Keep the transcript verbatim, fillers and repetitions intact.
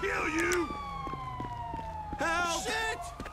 kill you! Help! Shit!